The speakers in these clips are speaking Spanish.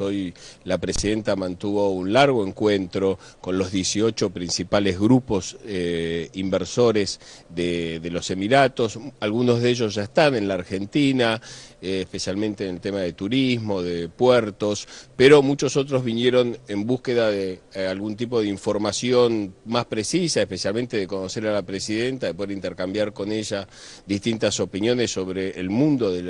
Hoy la presidenta mantuvo un largo encuentro con los 18 principales grupos inversores de los Emiratos. Algunos de ellos ya están en la Argentina, especialmente en el tema de turismo, de puertos, pero muchos otros vinieron en búsqueda de algún tipo de información más precisa, especialmente de conocer a la presidenta, de poder intercambiar con ella distintas opiniones sobre el mundo de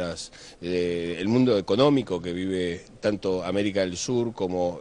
el mundo económico que vive tanto América del Sur como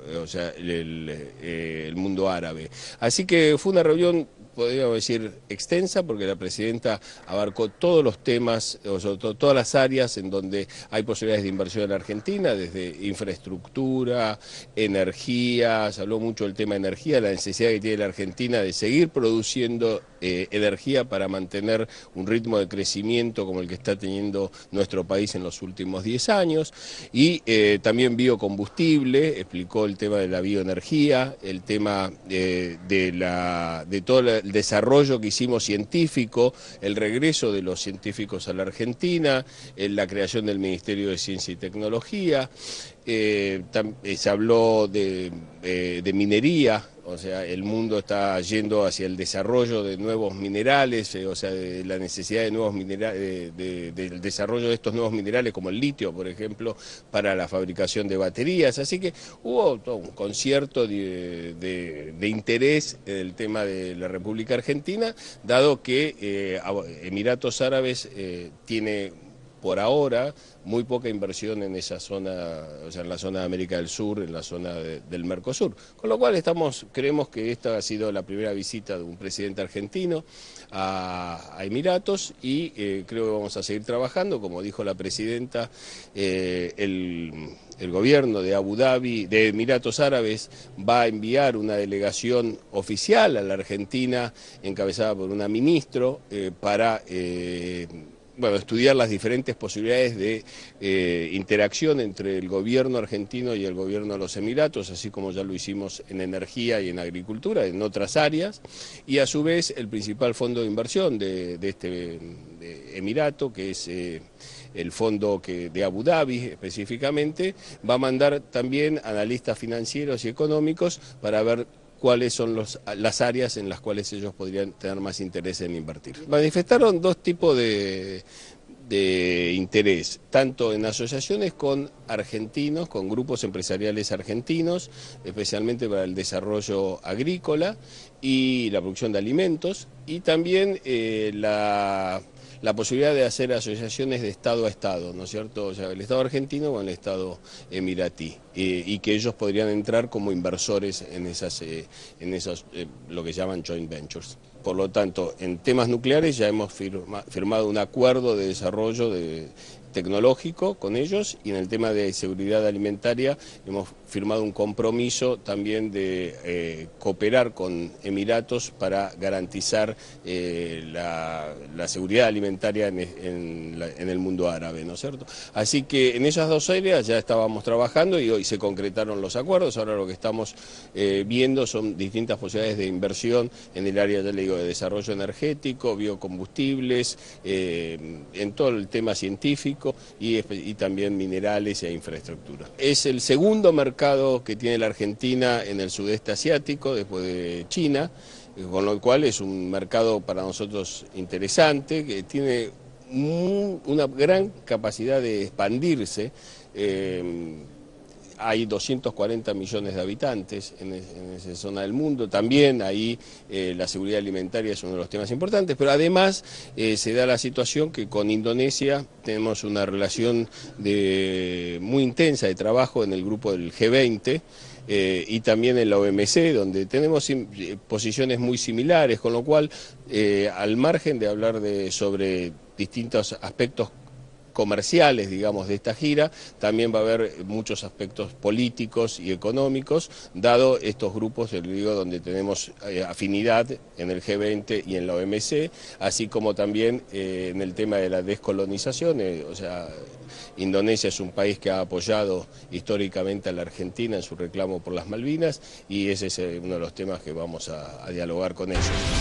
el mundo árabe. Así que fue una reunión, podríamos decir, extensa, porque la presidenta abarcó todos los temas, o sobre todo, todas las áreas en donde hay posibilidades de inversión en la Argentina, desde infraestructura, energía. Se habló mucho del tema de energía, la necesidad que tiene la Argentina de seguir produciendo energía para mantener un ritmo de crecimiento como el que está teniendo nuestro país en los últimos 10 años, y también biocombustible. Explicó el tema de la bioenergía, el tema de todo el desarrollo que hicimos científico, el regreso de los científicos a la Argentina, la creación del Ministerio de Ciencia y Tecnología. Se habló de minería. El mundo está yendo hacia el desarrollo de nuevos minerales, de la necesidad de nuevos minerales, del desarrollo de estos nuevos minerales, como el litio, por ejemplo, para la fabricación de baterías. Así que hubo todo un concierto de interés en el tema de la República Argentina, dado que Emiratos Árabes tiene, por ahora, muy poca inversión en esa zona, en la zona de América del Sur, en la zona del Mercosur. Con lo cual creemos que esta ha sido la primera visita de un presidente argentino a Emiratos, y creo que vamos a seguir trabajando. Como dijo la presidenta, el gobierno de Abu Dhabi, de Emiratos Árabes, va a enviar una delegación oficial a la Argentina, encabezada por una ministro, para estudiar las diferentes posibilidades de interacción entre el gobierno argentino y el gobierno de los Emiratos, así como ya lo hicimos en energía y en agricultura, en otras áreas. Y a su vez, el principal fondo de inversión de este Emirato, que es el fondo de Abu Dhabi específicamente, va a mandar también analistas financieros y económicos para ver cuáles son las áreas en las cuales ellos podrían tener más interés en invertir. Manifestaron dos tipos de interés, tanto en asociaciones con argentinos, con grupos empresariales argentinos, especialmente para el desarrollo agrícola y la producción de alimentos, y también la posibilidad de hacer asociaciones de Estado a Estado, ¿no es cierto? El Estado argentino con el Estado emiratí, y que ellos podrían entrar como inversores en esas lo que llaman joint ventures. Por lo tanto, en temas nucleares ya hemos firmado un acuerdo de desarrollo tecnológico con ellos, y en el tema de seguridad alimentaria hemos firmado un compromiso también de cooperar con Emiratos para garantizar la seguridad alimentaria en el mundo árabe, ¿no es cierto? Así que en esas dos áreas ya estábamos trabajando y hoy se concretaron los acuerdos. Ahora lo que estamos viendo son distintas posibilidades de inversión en el área, ya le digo, de desarrollo energético, biocombustibles, en todo el tema científico, y también minerales e infraestructura. Es el segundo mercado que tiene la Argentina en el sudeste asiático, después de China, con lo cual es un mercado para nosotros interesante, que tiene una gran capacidad de expandirse. Hay 240 millones de habitantes en esa zona del mundo. También ahí la seguridad alimentaria es uno de los temas importantes, pero además se da la situación que con Indonesia tenemos una relación muy intensa de trabajo en el grupo del G20, y también en la OMC, donde tenemos posiciones muy similares, con lo cual, al margen de hablar sobre distintos aspectos comerciales, digamos, de esta gira, también va a haber muchos aspectos políticos y económicos, dado estos grupos, donde tenemos afinidad en el G20 y en la OMC, así como también en el tema de la descolonización. Indonesia es un país que ha apoyado históricamente a la Argentina en su reclamo por las Malvinas, y ese es uno de los temas que vamos a dialogar con ellos.